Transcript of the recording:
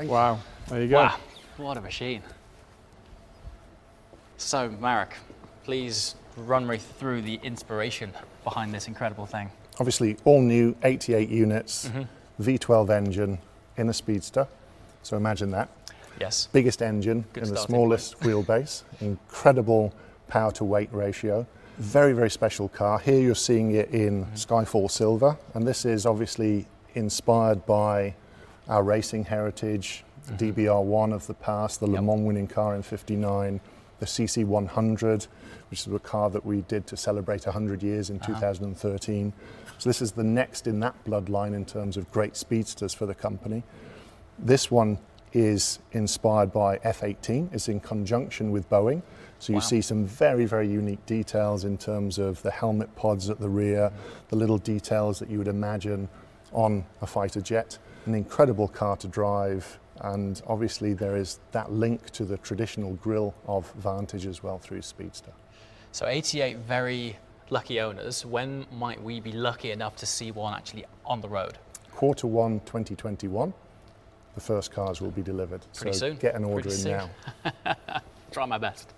Thank wow. You. There you go. Wow. What a machine. So, Marek, please run me through the inspiration behind this incredible thing. Obviously, all new 88 units, V12 engine in a Speedster. So imagine that. Yes. Biggest engine in the smallest wheelbase. Incredible power to weight ratio. Very, very special car. Here you're seeing it in Skyfall Silver, and this is obviously inspired by our racing heritage, DBR1 of the past, the Le Mans winning car in '59, the CC100, which is a car that we did to celebrate 100 years in 2013. So this is the next in that bloodline in terms of great speedsters for the company. This one is inspired by F18. It's in conjunction with Boeing. So you see some very, very unique details in terms of the helmet pods at the rear, the little details that you would imagine on a fighter jet. An incredible car to drive, and obviously there is that link to the traditional grille of Vantage as well through Speedster. So 88 very lucky owners. When might we be lucky enough to see one actually on the road? Q1 2021. The first cars will be delivered. Pretty soon. Get an order in now. Try my best.